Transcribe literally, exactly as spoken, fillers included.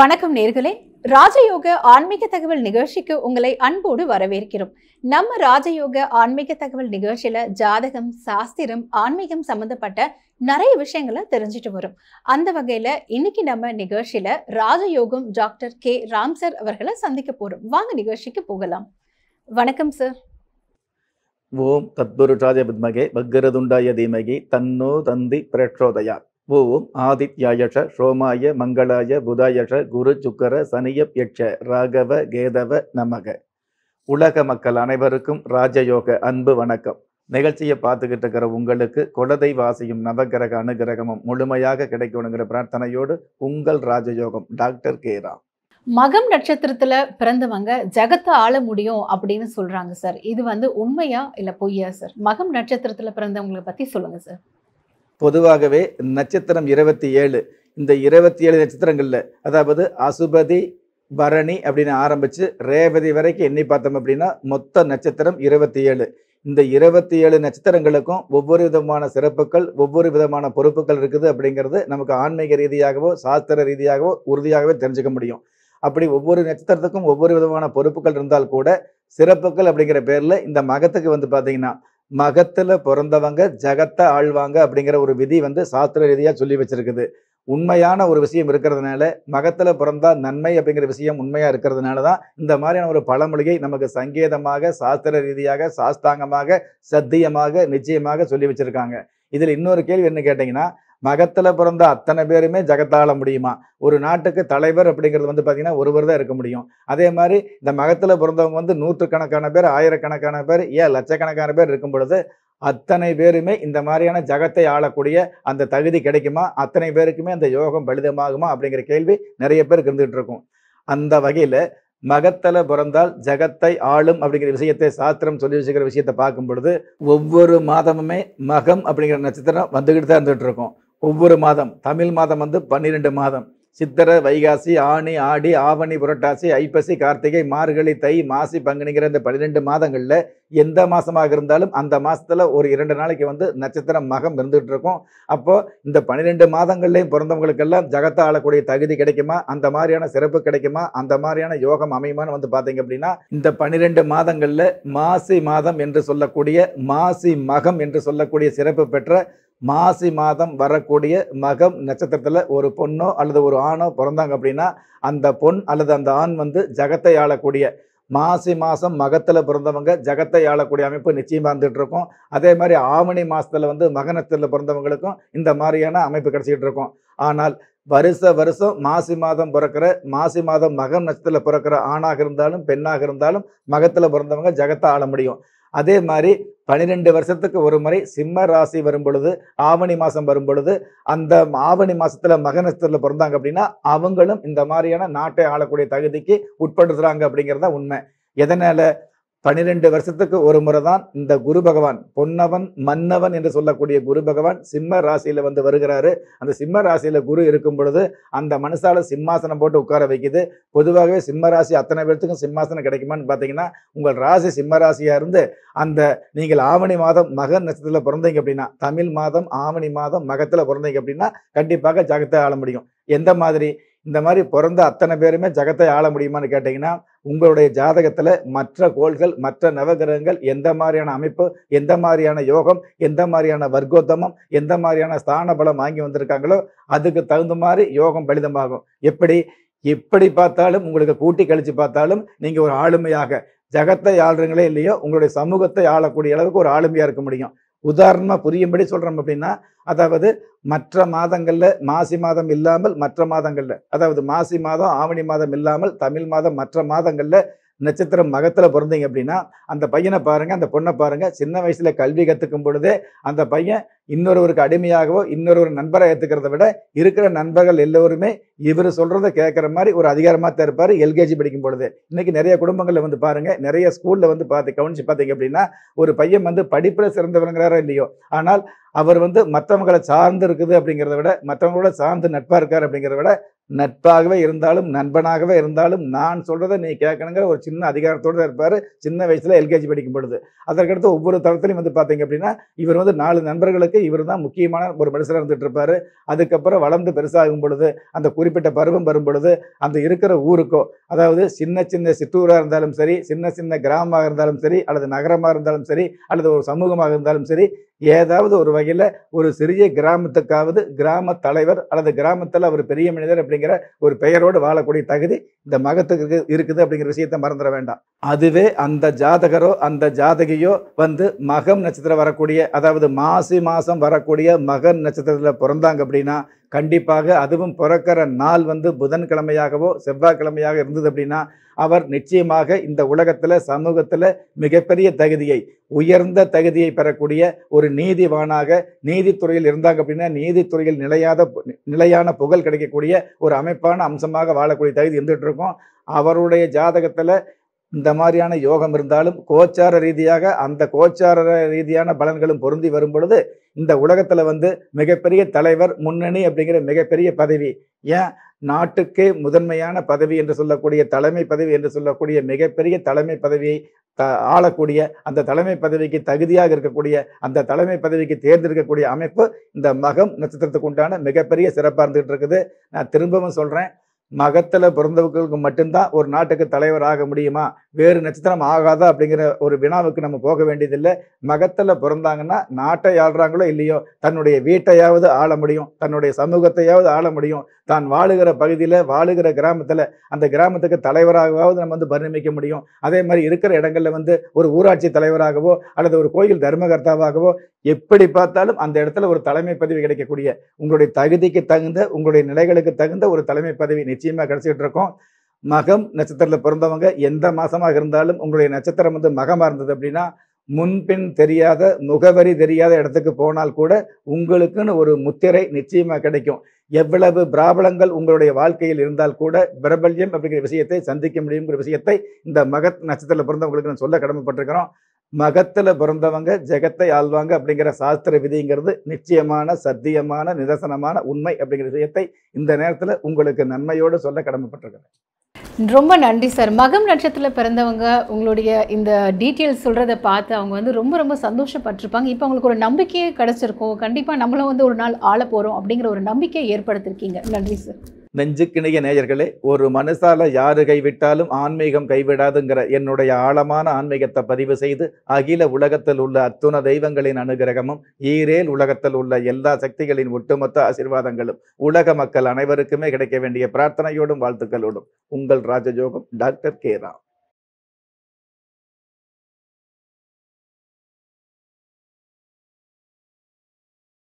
வணக்கம் நேயர்களே, ராஜயோக ஆன்மீக தகவல் நிகழ்ச்சிக்கு உங்களை அன்போடு வரவேற்கிறோம். நம்ம ராஜயோக ஆன்மீக தகவல் நிகழ்ச்சியில ஜாதகம், சாஸ்திரம், ஆன்மீகம் சம்பந்தப்பட்ட நிறைய விஷயங்களை தெரிஞ்சுட்டு வரும். அந்த வகையில இன்னைக்கு நம்ம நிகழ்ச்சியில ராஜயோகம் டாக்டர் கே ராம் சார் அவர்களை சந்திக்க போறோம். வாங்க நிகழ்ச்சிக்கு போகலாம். வணக்கம் சார். ஓம் தத்புருஷாய வித்மகே வக்ரதுண்டாய தீமகி தன்னோ தந்தி பிரச்சோதயா. ஓம் ஆதித்யாயஷ சோமாய மங்களாய புதாயஷ குரு சுக்கர சனியப்யட்ச ராகவ கேதவ நமக. உலக மக்கள் அனைவருக்கும் ராஜயோக அன்பு வணக்கம். நிகழ்ச்சியை பார்த்துக்கிட்டு இருக்கிற உங்களுக்கு குலதெய்வ வாசியும் நவகிரக அனுகிரகமும் முழுமையாக கிடைக்கணுங்கிற பிரார்த்தனையோடு உங்கள் ராஜயோகம் டாக்டர் கே ராம். மகம் நட்சத்திரத்துல பிறந்தவங்க ஜகத்தை ஆள முடியும் அப்படின்னு சொல்றாங்க சார். இது வந்து உண்மையா இல்ல பொய்யா சார்? மகம் நட்சத்திரத்துல பிறந்தவங்களை பத்தி சொல்லுங்க சார். பொதுவாகவே நட்சத்திரம் இருபத்தி ஏழு இந்த இருபத்தி ஏழு நட்சத்திரங்களில், அதாவது அசுபதி பரணி அப்படின்னு ஆரம்பித்து ரேவதி வரைக்கும் எண்ணி பார்த்தோம் அப்படின்னா மொத்த நட்சத்திரம் இருபத்தி ஏழு. இந்த இருபத்தி ஏழு நட்சத்திரங்களுக்கும் ஒவ்வொரு விதமான சிறப்புகள், ஒவ்வொரு விதமான பொறுப்புகள் இருக்குது அப்படிங்கிறது நமக்கு ஆன்மீக ரீதியாகவோ சாஸ்திர ரீதியாகவோ உறுதியாகவே தெரிஞ்சுக்க முடியும். அப்படி ஒவ்வொரு நட்சத்திரத்துக்கும் ஒவ்வொரு விதமான பொறுப்புகள் இருந்தால் கூட சிறப்புகள் அப்படிங்கிற பேரில் இந்த மகத்துக்கு வந்து பார்த்தீங்கன்னா மகத்துல பிறந்தவங்க ஜகத்தை ஆழ்வாங்க அப்படிங்கிற ஒரு விதி வந்து சாஸ்திர ரீதியாக சொல்லி வச்சிருக்குது. உண்மையான ஒரு விஷயம் இருக்கிறதுனால, மகத்துல பிறந்தா நன்மை அப்படிங்கிற விஷயம் உண்மையா இருக்கிறதுனால தான் இந்த மாதிரியான ஒரு பழமொழியை நமக்கு சங்கேதமாக, சாஸ்திர ரீதியாக, சாஸ்தாங்கமாக, சத்தியமாக, நிச்சயமாக சொல்லி வச்சிருக்காங்க. இதுல இன்னொரு கேள்வி என்ன கேட்டீங்கன்னா, மகத்துல பிறந்த அத்தனை பேருமே ஜகத்தாள முடியுமா? ஒரு நாட்டுக்கு தலைவர் அப்படிங்கிறது வந்து பார்த்தீங்கன்னா ஒருவர் தான் இருக்க முடியும். அதே மாதிரி இந்த மகத்துல பிறந்தவங்க வந்து நூற்றுக்கணக்கான பேர், ஆயிரக்கணக்கான பேர், ஏன் லட்சக்கணக்கான பேர் இருக்கும் பொழுது அத்தனை பேருமே இந்த மாதிரியான ஜகத்தை ஆளக்கூடிய அந்த தகுதி கிடைக்குமா? அத்தனை பேருக்குமே அந்த யோகம் பலிதமாகுமா அப்படிங்கிற கேள்வி நிறைய பேருக்கு இருந்துகிட்டு இருக்கும். அந்த வகையில மகத்துல பிறந்தால் ஜகத்தை ஆளும் அப்படிங்கிற விஷயத்தை சாஸ்திரம் சொல்லி வச்சுக்கிற விஷயத்தை பார்க்கும் பொழுது ஒவ்வொரு மாதமுமே மகம் அப்படிங்கிற நட்சத்திரம் வந்துக்கிட்டு தான் இருந்துகிட்டு இருக்கும். ஒவ்வொரு மாதம், தமிழ் மாதம் வந்து பன்னிரெண்டு மாதம், சித்திரை, வைகாசி, ஆணி, ஆடி, ஆவணி, புரட்டாசி, ஐப்பசி, கார்த்திகை, மார்கழி, தை, மாசி, பங்குனிங்கிற இந்த பன்னிரெண்டு மாதங்களில் எந்த மாதமாக இருந்தாலும் அந்த மாதத்தில் ஒரு இரண்டு நாளைக்கு வந்து நட்சத்திரம் மகம் இருந்துகிட்டு இருக்கும். அப்போது இந்த பன்னிரெண்டு மாதங்கள்லேயும் பிறந்தவங்களுக்கெல்லாம் ஜகத்தை ஆளக்கூடிய தகுதி கிடைக்குமா? அந்த மாதிரியான சிறப்பு கிடைக்குமா? அந்த மாதிரியான யோகம் அமையுமான்னு வந்து பார்த்தீங்க அப்படின்னா இந்த பன்னிரெண்டு மாதங்களில் மாசி மாதம் என்று சொல்லக்கூடிய, மாசி மகம் என்று சொல்லக்கூடிய சிறப்பு பெற்ற மாசி மாதம் வரக்கூடிய மகம் நட்சத்திரத்தில் ஒரு பொண்ணோ அல்லது ஒரு ஆணோ பிறந்தாங்க அப்படின்னா அந்த பொண் அல்லது அந்த ஆண் வந்து ஜகத்தை ஆளக்கூடிய, மாசி மாதம் மகத்தில் பிறந்தவங்க ஜகத்தை ஆளக்கூடிய அமைப்பு நிச்சயமாக இருந்துகிட்டு இருக்கும். அதே மாதிரி ஆவணி மாதத்தில் வந்து மக நட்சத்திரத்தில் பிறந்தவங்களுக்கும் இந்த மாதிரியான அமைப்பு கிடைச்சிக்கிட்டு இருக்கும். ஆனால் வருஷ வருஷம் மாசி மாதம் பிறக்கிற, மாசி மாதம் மகம் நட்சத்திரத்தில் பிறக்கிற ஆணாக இருந்தாலும் பெண்ணாக இருந்தாலும் மகத்தில் பிறந்தவங்க ஜகத்தை ஆள முடியும். அதே மாதிரி பனிரெண்டு வருஷத்துக்கு ஒரு முறை சிம்ம ராசி வரும் பொழுது, ஆவணி மாதம் வரும் பொழுது, அந்த ஆவணி மாதத்தில் மக நட்சத்திரத்தில் பிறந்தாங்க அப்படின்னா அவங்களும் இந்த மாதிரியான நாட்டை ஆளக்கூடிய தகுதிக்கு உட்படுத்துகிறாங்க அப்படிங்கிறத உண்மை. எதனால்? பனிரெண்டு வருஷத்துக்கு ஒரு முறை தான் இந்த குரு பகவான், பொன்னவன் மன்னவன் என்று சொல்லக்கூடிய குரு பகவான் சிம்ம ராசியில் வந்து வருகிறாரு. அந்த சிம்ம ராசியில் குரு இருக்கும் பொழுது அந்த மனுஷால சிம்மாசனம் போட்டு உட்கார வைக்குது. பொதுவாகவே சிம்ம ராசி அத்தனை பேர்த்துக்கும் சிம்மாசனம் கிடைக்குமான்னு பார்த்தீங்கன்னா உங்கள் ராசி சிம்ம ராசியாக இருந்து அந்த நீங்கள் ஆவணி மாதம் மக நட்சத்திரத்தில் பிறந்தீங்க அப்படின்னா, தமிழ் மாதம் ஆவணி மாதம் மகத்தில் பிறந்தீங்க அப்படின்னா கண்டிப்பாக ஜகத்தை ஆள முடியும். எந்த மாதிரி இந்த மாதிரி பிறந்த அத்தனை பேருமே ஜகத்தை ஆள முடியுமான்னு கேட்டிங்கன்னா உங்களுடைய ஜாதகத்தில் மற்ற கோள்கள், மற்ற நவகிரகங்கள் எந்த மாதிரியான அமைப்பு, எந்த மாதிரியான யோகம், எந்த மாதிரியான வர்க்கோத்தமம், எந்த மாதிரியான ஸ்தான பலம் வாங்கி வந்திருக்காங்களோ அதுக்கு தகுந்த மாதிரி யோகம் பலிதமாகும். எப்படி எப்படி பார்த்தாலும் உங்களுக்கு கூட்டி கழித்து பார்த்தாலும் நீங்கள் ஒரு ஆளுமையாக, ஜகத்தை ஆளுங்களே இல்லையோ, உங்களுடைய சமூகத்தை ஆளக்கூடிய அளவுக்கு ஒரு ஆளுமையாக இருக்க முடியும். உதாரணமாக புரியும்படி சொல்கிறோம் அப்படின்னா, அதாவது மற்ற மாதங்களில் மாசி மாதம் இல்லாமல், மற்ற மாதங்களில், அதாவது மாசி மாதம் ஆவணி மாதம் இல்லாமல் தமிழ் மாதம் மற்ற மாதங்களில் நட்சத்திரம் மகத்தில் பிறந்தீங்க அப்படின்னா அந்த பையனை பாருங்கள், அந்த பொண்ணை பாருங்கள். சின்ன வயசில் கல்வி கற்றுக்கும் பொழுதே அந்த பையன் இன்னொருவருக்கு அடிமையாகவோ இன்னொரு நண்பரை ஏற்றுக்கிறத விட இருக்கிற நண்பர்கள் எல்லோருமே இவர் சொல்கிறத கேட்குற மாதிரி ஒரு அதிகாரமாக தான் இருப்பார். எல்கேஜி படிக்கும் பொழுது இன்றைக்கி நிறைய குடும்பங்களில் வந்து பாருங்கள், நிறைய ஸ்கூலில் வந்து பார்த்து கவனித்து பார்த்தீங்க அப்படின்னா ஒரு பையன் வந்து படிப்பில் சிறந்தவங்கிறாரோ இல்லையோ, ஆனால் அவர் வந்து மற்றவங்களை சார்ந்து இருக்குது அப்படிங்கிறத விட, மற்றவங்களோட சார்ந்து நட்பாக இருக்கார் அப்படிங்கிறத விட நட்பாகவே இருந்தாலும் நண்பனாகவே இருந்தாலும் நான் சொல்றதை நீ கேட்கணுங்கிற ஒரு சின்ன அதிகாரத்தோடு தான் இருப்பார். சின்ன வயசுல எல்கேஜி படிக்கும் பொழுது அதற்கடுத்து ஒவ்வொரு தளத்திலையும் வந்து பார்த்தீங்க அப்படின்னா இவர் வந்து நாலு நண்பர்களுக்கு இவர் தான் முக்கியமான ஒரு மனுஷராக இருந்துட்டு இருப்பாரு. அதுக்கப்புறம் வளர்ந்து பெருசாகும் பொழுது அந்த குறிப்பிட்ட பருவம் வரும் பொழுது அந்த இருக்கிற ஊருக்கோ, அதாவது சின்ன சின்ன சிற்றூராக இருந்தாலும் சரி, சின்ன சின்ன கிராமமாக இருந்தாலும் சரி, அல்லது நகரமாக இருந்தாலும் சரி, அல்லது ஒரு சமூகமாக இருந்தாலும் சரி, ஏதாவது ஒரு வகையில் ஒரு சிறிய கிராமத்துக்காவது கிராம தலைவர் அல்லது கிராமத்தில் அவர் பெரிய மனிதர் அப்படிங்கிற ஒரு பெயரோடு வாழக்கூடிய தகுதி இந்த மகத்துக்கு இருக்குது அப்படிங்கிற விஷயத்த மறந்துட வேண்டாம். அதுவே அந்த ஜாதகரோ அந்த ஜாதகியோ வந்து மகம் நட்சத்திரம் வரக்கூடிய, அதாவது மாசி மாதம் வரக்கூடிய மகம் நட்சத்திரத்தில் பிறந்தாங்க அப்படின்னா கண்டிப்பாக அதுவும் பிறக்கிற நாள் வந்து புதன்கிழமையாகவோ செவ்வாய்க்கிழமையாக இருந்தது அப்படின்னா அவர் நிச்சயமாக இந்த உலகத்தில் சமூகத்தில் மிகப்பெரிய தகுதியை, உயர்ந்த தகுதியை பெறக்கூடிய ஒரு நீதிவானாக, நீதித்துறையில் இருந்தாங்க அப்படின்னா நீதித்துறையில் நிலையாத நிலையான புகழ் கிடைக்கக்கூடிய ஒரு அமைப்பான அம்சமாக வாழக்கூடிய தகுதி இருந்துகிட்டு இருக்கும். அவருடைய ஜாதகத்தில் இந்த மாதிரியான யோகம் இருந்தாலும் கோச்சார ரீதியாக அந்த கோச்சார ரீதியான பலன்களும் பொருந்தி வரும் பொழுது இந்த உலகத்தில் வந்து மிகப்பெரிய தலைவர், முன்னணி அப்படிங்கிற மிகப்பெரிய பதவி, ஏன் நாட்டுக்கே முதன்மையான பதவி என்று சொல்லக்கூடிய தலைமை பதவி என்று சொல்லக்கூடிய மிகப்பெரிய தலைமை பதவியை த ஆளக்கூடிய, அந்த தலைமை பதவிக்கு தகுதியாக இருக்கக்கூடிய, அந்த தலைமை பதவிக்கு தேர்ந்தெடுக்கக்கூடிய அமைப்பு இந்த மகம் நட்சத்திரத்துக்கு உண்டான மிகப்பெரிய சிறப்பாக இருந்துகிட்டு இருக்குது. நான் திரும்பவும் சொல்கிறேன், மகத்தில் பிறந்தவர்களுக்கு மட்டும்தான் ஒரு நாட்டுக்கு தலைவர் ஆக முடியுமா, வேறு நட்சத்திரம் ஆகாதா அப்படிங்கிற ஒரு வினாவுக்கு நம்ம போக வேண்டியதில்லை. மகத்தில் பிறந்தாங்கன்னா நாட்டை ஆள்றாங்களோ இல்லையோ தன்னுடைய வீட்டையாவது ஆள முடியும், தன்னுடைய சமூகத்தையாவது ஆள முடியும், தான் வாழுகிற பகுதியில் வாழுகிற கிராமத்தில் அந்த கிராமத்துக்கு தலைவராகவாவது நம்ம வந்து பரிணமிக்க முடியும். அதே மாதிரி இருக்கிற இடங்களில் வந்து ஒரு ஊராட்சி தலைவராகவோ அல்லது ஒரு கோயில் தர்மகர்த்தாவாகவோ எப்படி பார்த்தாலும் அந்த இடத்துல ஒரு தலைமை பதவி கிடைக்கக்கூடிய, உங்களுடைய தகுதிக்கு தகுந்த, உங்களுடைய நிலைகளுக்கு தகுந்த ஒரு தலைமை பதவி நிச்சயமாக கிடைச்சிட்டு இருக்கோம். மகம் நட்சத்திரத்தில் பிறந்தவங்க எந்த மாதமாக இருந்தாலும் உங்களுடைய நட்சத்திரம் வந்து மகமாக இருந்தது அப்படின்னா முன்பின் தெரியாத, முகவரி தெரியாத இடத்துக்கு போனால் கூட உங்களுக்குன்னு ஒரு முத்திரை நிச்சயமாக கிடைக்கும். எவ்வளவு பிராபலங்கள் உங்களுடைய வாழ்க்கையில் இருந்தால் கூட பிரபல்யம் அப்படிங்கிற விஷயத்தை சந்திக்க முடியுங்கிற விஷயத்தை இந்த மகத் நட்சத்திரத்தில் பிறந்தவங்களுக்கு நான் சொல்ல கடமைப்பட்டிருக்கிறோம். மகத்தில் பிறந்தவங்க ஜெகத்தை ஆழ்வாங்க அப்படிங்கிற சாஸ்திர விதிங்கிறது நிச்சயமான சத்தியமான நிதர்சனமான உண்மை அப்படிங்கிற விஷயத்தை இந்த நேரத்தில் உங்களுக்கு நன்மையோடு சொல்ல கடமைப்பட்டிருக்கிறேன். ரொம்ப நன்றி சார். மகம் நட்சத்திரத்தில் பிறந்தவங்க உங்களுடைய இந்த டீட்டெயில்ஸ் சொல்கிறத பார்த்து அவங்க வந்து ரொம்ப ரொம்ப சந்தோஷப்பட்டிருப்பாங்க. இப்போ அவங்களுக்கு ஒரு நம்பிக்கையே கிடச்சிருக்கும், கண்டிப்பாக நம்மளும் வந்து ஒரு நாள் ஆள போகிறோம் அப்படிங்கிற ஒரு நம்பிக்கையை ஏற்படுத்தியிருக்கீங்க. நன்றி சார். நெஞ்சுக்கிணைய நேயர்களே, ஒரு மனசால யாரு கைவிட்டாலும் ஆன்மீகம் கைவிடாதுங்கிற என்னுடைய ஆழமான ஆன்மீகத்தை பதிவு செய்து அகில உலகத்தில் உள்ள அத்துண தெய்வங்களின் அனுகிரகமும் ஈரேல் உலகத்தில் உள்ள எல்லா சக்திகளின் ஒட்டுமொத்த ஆசீர்வாதங்களும் உலக மக்கள் அனைவருக்குமே கிடைக்க வேண்டிய பிரார்த்தனையோடும் வாழ்த்துக்களோடும் உங்கள் ராஜயோகம் டாக்டர் கே ராம்.